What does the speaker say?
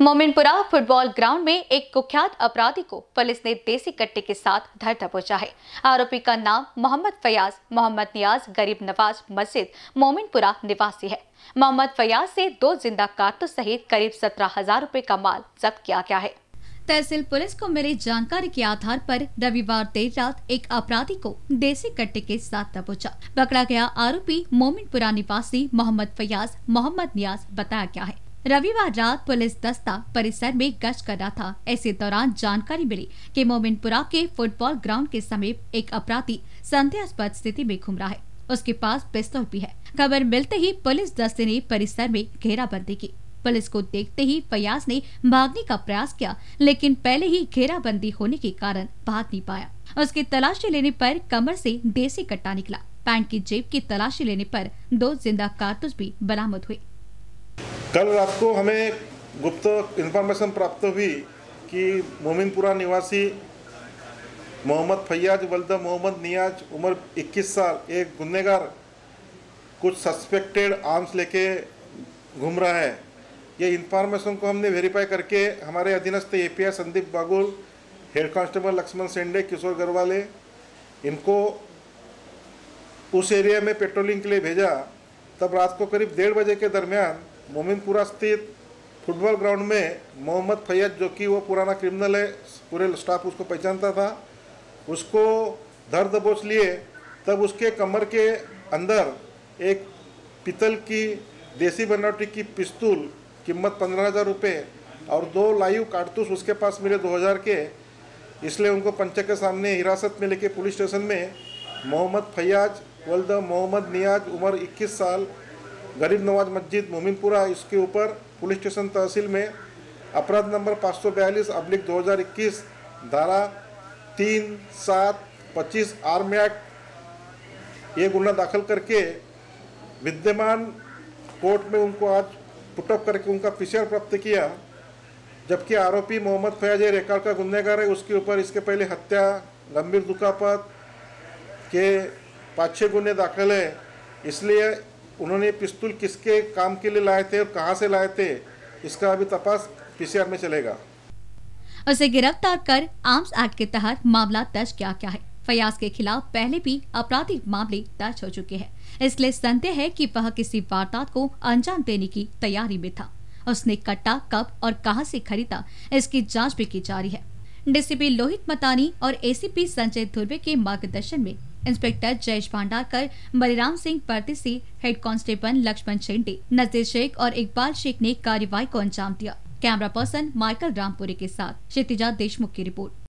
Mominpura football ground में एक कुख्यात अपराधी को पुलिस ने देसी कट्टे के साथ धर दबोचा है। आरोपी का नाम मोहम्मद फैयाज मोहम्मद नियाज गरीब नवाज मस्जिद मोमिनपुरा निवासी है। मोहम्मद फैयाज से 2 जिंदा कारतूस सहित करीब 17,000 रुपए का माल जब्त किया गया है। तहसील पुलिस को मिली जानकारी के आधार पर रविवार देर रात एक अपराधी को देसी कट्टे के साथ दबोचा। पकड़ा गया आरोपी मोमिनपुरा निवासी मोहम्मद फैयाज मोहम्मद नियाज बताया गया है। रविवार रात पुलिस दस्ता परिसर में गश्त कर रहा था। ऐसे दौरान जानकारी मिली कि मोमिनपुरा के फुटबॉल ग्राउंड के समीप एक अपराधी संदेहास्पद स्थिति में घूम रहा है। उसके पास पिस्तौल भी है। खबर मिलते ही पुलिस दस्ते ने परिसर में घेराबंदी की। पुलिस को देखते ही फयाज ने भागने का प्रयास किया, लेकिन पहले ही घेराबंदी होने के कारण भाग नहीं पाया। उसकी तलाशी लेने पर कमर से देसी कट्टा निकला। पैंट की जेब की तलाशी लेने पर 2 जिंदा कारतूस भी बरामद हुए। कल रात को हमें गुप्त इन्फॉर्मेशन प्राप्त हुई कि मोमिनपुरा निवासी मोहम्मद फैयाज वल्द मोहम्मद नियाज उम्र 21 साल एक गुनहगार कुछ सस्पेक्टेड आर्म्स लेके घूम रहा है। ये इन्फॉर्मेशन को हमने वेरीफाई करके हमारे अधीनस्थ API Sandeep Bagul, head constable Laxman Shende, Kishore Garwale इनको उस एरिया में पेट्रोलिंग के लिए भेजा। तब रात को करीब 1:30 बजे के दरमियान मोमिनपुरा स्थित फुटबॉल ग्राउंड में मोहम्मद फैयाज, जो कि वो पुराना क्रिमिनल है, पूरे स्टाफ उसको पहचानता था, उसको धर दबोच लिए। तब उसके कमर के अंदर एक पीतल की देसी बनावटी की पिस्तूल कीमत 15,000 रुपये और 2 लाइव कारतूस उसके पास मिले 2000 के। इसलिए उनको पंचक के सामने हिरासत में लेके पुलिस स्टेशन में मोहम्मद फैयाज वल्द मोहम्मद नियाज उम्र 21 साल गरीब नवाज मस्जिद मोमिनपुरा इसके ऊपर पुलिस स्टेशन तहसील में अपराध नंबर 542/2021 धारा 3/7/25 आर्म एक्ट ये गुना दाखिल करके विद्यमान कोर्ट में उनको आज पुटअप करके उनका पीसीआर प्राप्त किया। जबकि आरोपी मोहम्मद फैयाज रिकॉर्ड का गुनहगार है। उसके ऊपर इसके पहले हत्या, गंभीर दुखापत के 5-6 गुने दाखिल है। इसलिए उन्होंने पिस्तौल किसके काम के लिए लाए थे और कहां से लाए थे, इसका अभी तपास पीसीआर में चलेगा। उसे गिरफ्तार कर आर्म्स एक्ट के तहत मामला दर्ज किया गया है। फयाज के खिलाफ पहले भी आपराधिक मामले दर्ज हो चुके हैं, इसलिए संदेह है कि वह किसी वारदात को अंजाम देने की तैयारी में था। उसने कट्टा कब और कहां से खरीदा, इसकी जाँच भी की जा रही है। डीसीपी लोहित मतानी और एसीपी संजय धुर्वे के मार्गदर्शन में इंस्पेक्टर जयेश भांडाकर, बलिराम सिंह पर्ती से हेड कांस्टेबल लक्ष्मण शेंडे, नजीर शेख और इकबाल शेख ने कार्रवाई को अंजाम दिया। कैमरा पर्सन माइकल रामपुरी के साथ क्षितिजा देशमुख की रिपोर्ट।